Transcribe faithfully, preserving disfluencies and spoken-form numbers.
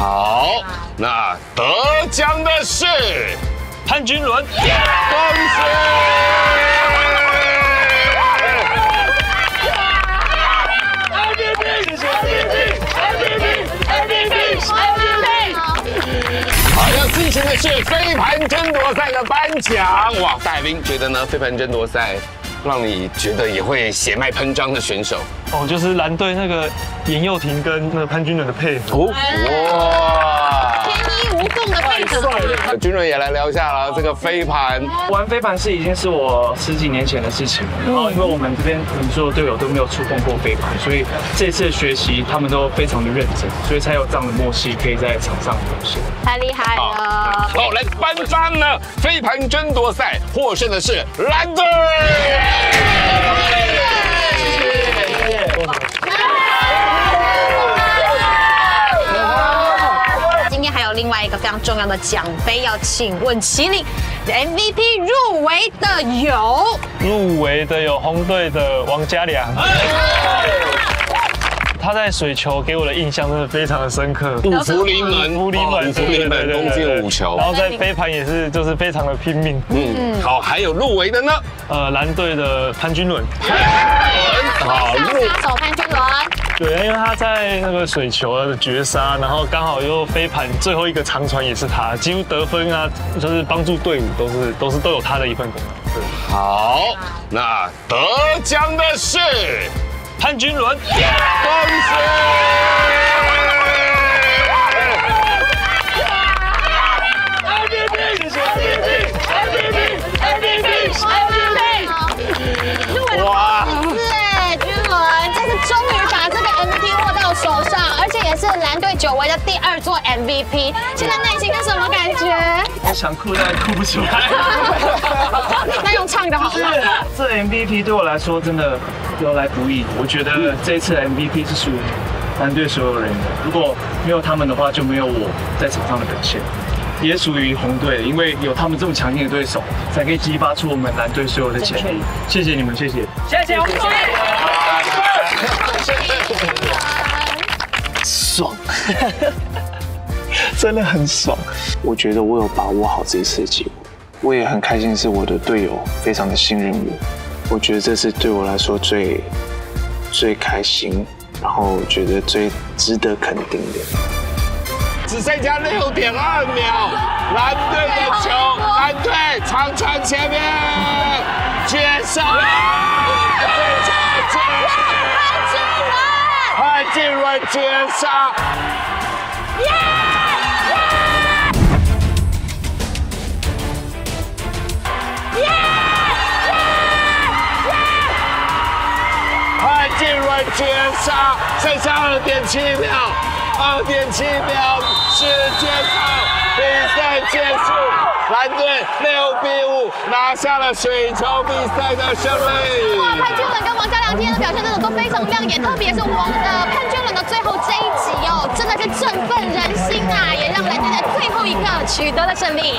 好，那得奖的是潘君伦，恭喜！ 进行的是飞盘争夺赛的颁奖。哇，戴斌觉得呢？飞盘争夺赛让你觉得也会血脉喷张的选手哦，就是蓝队那个严佑廷跟那潘君伦的配合。哇，天衣无缝的配合。君伦也来聊一下啦，这个飞盘。玩飞盘是已经是我十几年前的事情了，然后因为我们这边很多队友都没有触碰过飞盘，所以这次的学习他们都非常的认真，所以才有这样的默契，可以在场上表现。太厉害了。 好，来颁发呢！飞盘争夺赛获胜的是蓝队。今天还有另外一个非常重要的奖杯，要请问麒麟 M V P 入围的有入围的有红队的王嘉良。 他在水球给我的印象真的非常的深刻，五福临门，五福临门，五福临门，攻进五球。然后在飞盘也是，就是非常的拼命。嗯，好，还有入围的呢，呃，蓝队的潘君伦，好，入手潘君伦。对，因为他在那个水球的绝杀，然后刚好又飞盘最后一个长传也是他，几乎得分啊，就是帮助队伍都是都是都有他的一份功劳。对，好，那得奖的是。 潘君伦，恭喜！哇！哎，君伦，这次终于把这个 M V P 握到手上，而且也是蓝队久违的第二座 M V P。现在内心是什么感觉？我想哭，但哭不出来。那用唱的好不好？这 M V P 对我来说真的。 由来不易，我觉得这一次 M V P 是属于蓝队所有人的。如果没有他们的话，就没有我在场上的表现，也属于红队，因为有他们这么强劲的对手，才可以激发出我们蓝队所有的潜力。谢谢你们，谢谢，谢谢我们，爽，真的很爽。我觉得我有把握好这一次的机会，我也很开心，是我的队友非常的信任我。 我觉得这次对我来说最最开心，然后我觉得最值得肯定的。只剩下六点二秒，蓝队的球，蓝队长传前面，绝杀！潘君伦，潘君伦绝杀！ 绝杀，剩下二点七秒，二点七秒时间到，比赛结束，蓝队六比五拿下了水球比赛的胜利。哇，潘君伦跟王嘉良今天的表现真的都非常亮眼，特别是王呃潘君伦的最后这一集哦，真的是振奋人心啊，也让蓝队在最后一刻取得了胜利。